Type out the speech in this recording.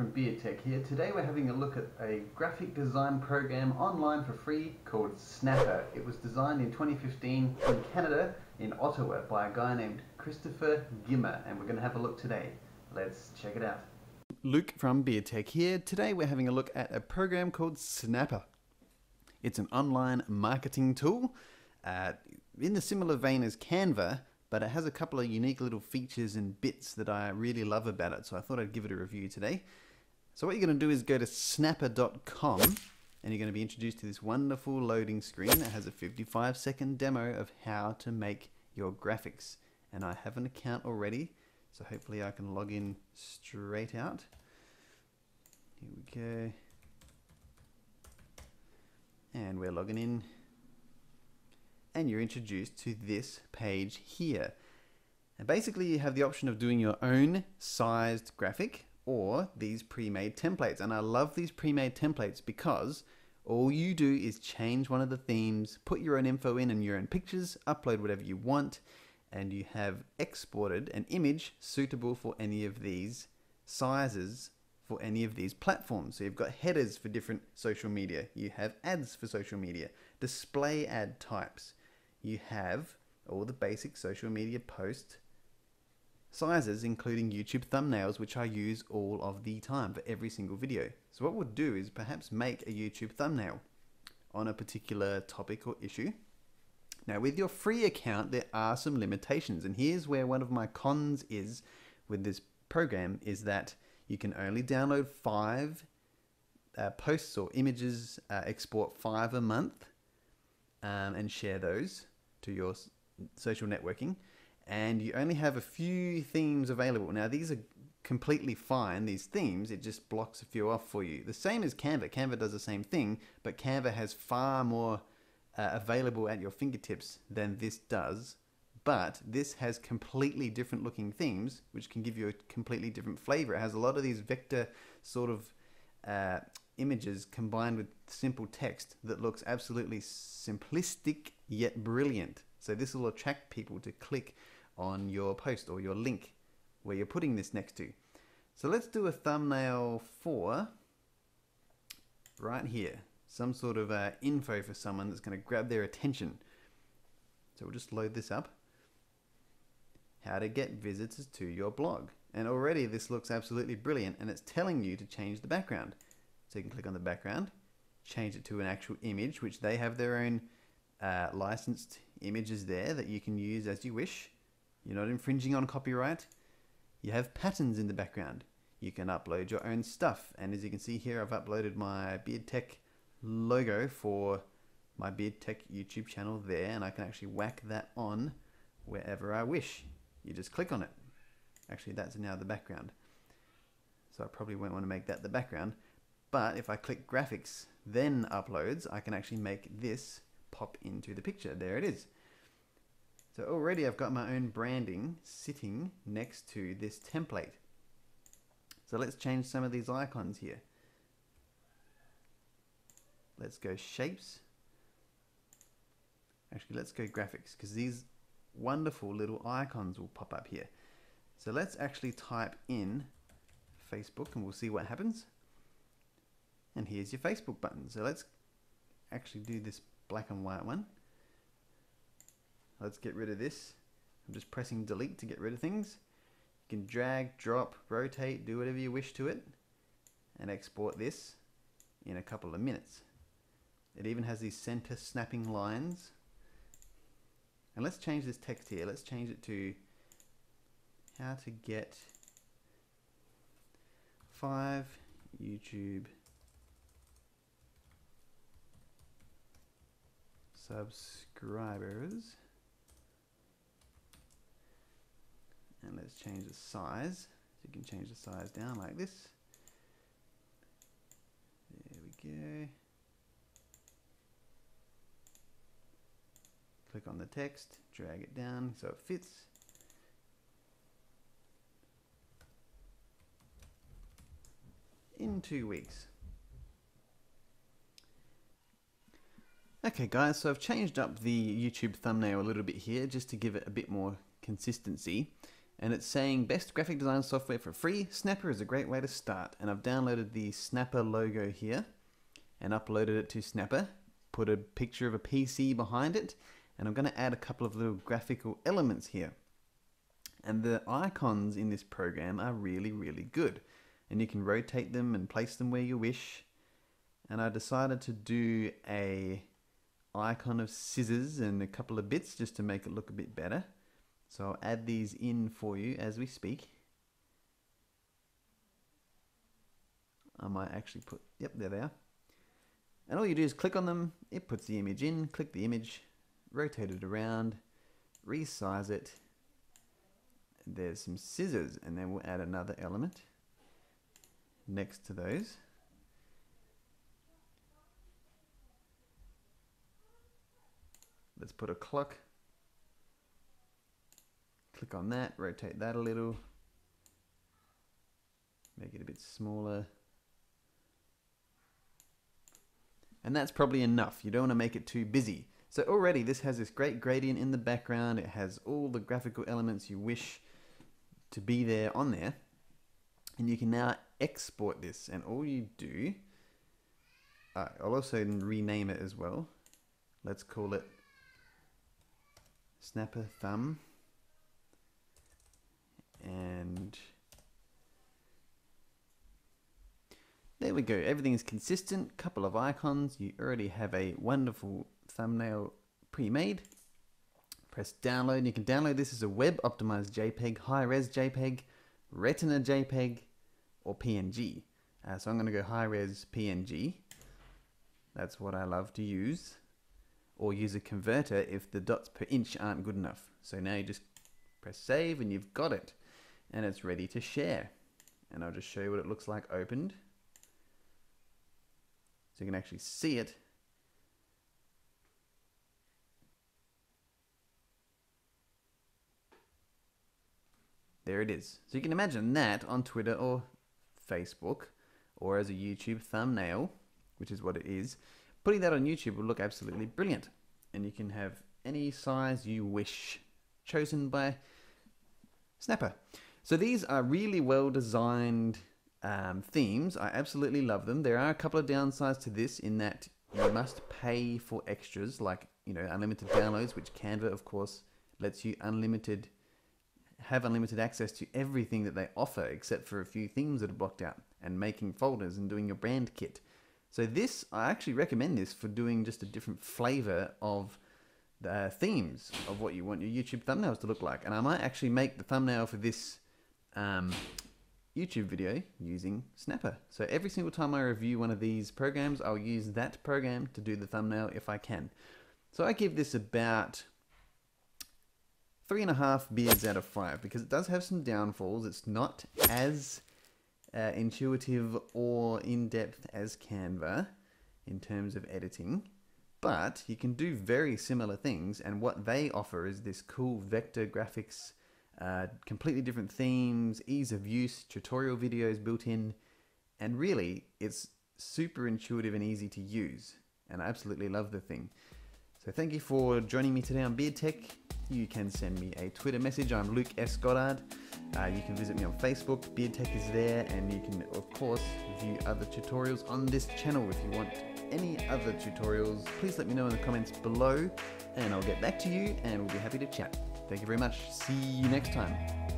from Beard Tech here. Today we're having a look at a graphic design program online for free called Snappa. It was designed in 2015 in Canada, in Ottawa, by a guy named Christopher Gimmer, and we're going to have a look today. Let's check it out. Luke from Beard Tech here. Today we're having a look at a program called Snappa. It's an online marketing tool in the similar vein as Canva, but it has a couple of unique little features and bits that I really love about it, so I thought I'd give it a review today. So what you're going to do is go to snappa.com, and you're going to be introduced to this wonderful loading screen that has a 55-second demo of how to make your graphics. And I have an account already, so hopefully I can log in straight out. Here we go. And we're logging in. And you're introduced to this page here. And basically you have the option of doing your own sized graphic or these pre-made templates. And I love these pre-made templates because all you do is change one of the themes, put your own info in and your own pictures, upload whatever you want, and you have exported an image suitable for any of these sizes for any of these platforms. So you've got headers for different social media. You have ads for social media, display ad types. You have all the basic social media post sizes, including YouTube thumbnails, which I use all of the time for every single video. So what we'll do is perhaps make a YouTube thumbnail on a particular topic or issue. Now with your free account, there are some limitations, and here's where one of my cons is with this program is that you can only download 5 posts or images, export 5 a month, and share those to your social networking. And you only have a few themes available. Now these are completely fine, these themes, it just blocks a few off for you. The same as Canva. Canva does the same thing, but Canva has far more available at your fingertips than this does. But this has completely different looking themes, which can give you a completely different flavor. It has a lot of these vector sort of images combined with simple text that looks absolutely simplistic yet brilliant. So this will attract people to click on your post or your link where you're putting this next to. So let's do a thumbnail for right here, some sort of info for someone that's going to grab their attention. So we'll just load this up. How to get visitors to your blog. And already this looks absolutely brilliant, and it's telling you to change the background. So you can click on the background, change it to an actual image, which they have their own licensed images there that you can use as you wish. You're not infringing on copyright. You have patterns in the background. You can upload your own stuff. And as you can see here, I've uploaded my Beard Tech logo for my Beard Tech YouTube channel there, and I can actually whack that on wherever I wish. You just click on it. Actually, that's now the background. So I probably won't want to make that the background, but if I click graphics, then uploads, I can actually make this pop into the picture. There it is. So already I've got my own branding sitting next to this template. So let's change some of these icons here. Let's go shapes. Actually, let's go graphics, because these wonderful little icons will pop up here. So let's actually type in Facebook and we'll see what happens. And here's your Facebook button. So let's actually do this black and white one. Let's get rid of this. I'm just pressing delete to get rid of things. You can drag, drop, rotate, do whatever you wish to it, and export this in a couple of minutes. It even has these center snapping lines. And let's change this text here. Let's change it to how to get 5 YouTube subscribers. And let's change the size. So you can change the size down like this. There we go. Click on the text, drag it down so it fits. In 2 weeks. Okay guys, so I've changed up the YouTube thumbnail a little bit here just to give it a bit more consistency. and it's saying best graphic design software for free. Snappa is a great way to start. And I've downloaded the Snappa logo here and uploaded it to Snappa, put a picture of a PC behind it, and I'm gonna add a couple of little graphical elements here. And the icons in this program are really, really good. And you can rotate them and place them where you wish. And I decided to do a icon of scissors and a couple of bits just to make it look a bit better. So I'll add these in for you as we speak. I might actually put, yep, there they are. And all you do is click on them, it puts the image in, click the image, rotate it around, resize it. There's some scissors, and then we'll add another element next to those. Let's put a clock. Click on that, rotate that a little. Make it a bit smaller. And that's probably enough. You don't want to make it too busy. So already this has this great gradient in the background. It has all the graphical elements you wish to be there on there. And you can now export this. And all you do, I'll also rename it as well. Let's call it Snappa Thumb, and there we go. Everything is consistent. Couple of icons. You already have a wonderful thumbnail pre-made. Press download. You can download this as a web optimized JPEG, high res JPEG, Retina JPEG, or PNG. So I'm going to go high res PNG. That's what I love to use. Or use a converter if the dots per inch aren't good enough. So now you just press save and you've got it. And it's ready to share. And I'll just show you what it looks like opened. So you can actually see it. There it is. So you can imagine that on Twitter or Facebook or as a YouTube thumbnail, which is what it is. Putting that on YouTube will look absolutely brilliant. And you can have any size you wish, chosen by Snappa. So these are really well designed themes. I absolutely love them. There are a couple of downsides to this in that you must pay for extras like, you know, unlimited downloads, which Canva, of course, lets you have unlimited access to everything that they offer, except for a few themes that are blocked out and making folders and doing your brand kit. So this, I actually recommend this for doing just a different flavor of the themes of what you want your YouTube thumbnails to look like. And I might actually make the thumbnail for this YouTube video using Snappa. So every single time I review one of these programs, I'll use that program to do the thumbnail if I can. So I give this about 3.5 beards out of 5 because it does have some downfalls. It's not as intuitive or in-depth as Canva in terms of editing, but you can do very similar things, and what they offer is this cool vector graphics, completely different themes, ease of use, tutorial videos built in, and really it's super intuitive and easy to use, and I absolutely love the thing. So thank you for joining me today on Beard Tech. You can send me a Twitter message. I'm Luke S. Goddard. You can visit me on Facebook. Beard Tech is there, and you can of course view other tutorials on this channel. If you want any other tutorials, please let me know in the comments below and I'll get back to you, and we'll be happy to chat. Thank you very much. See you next time.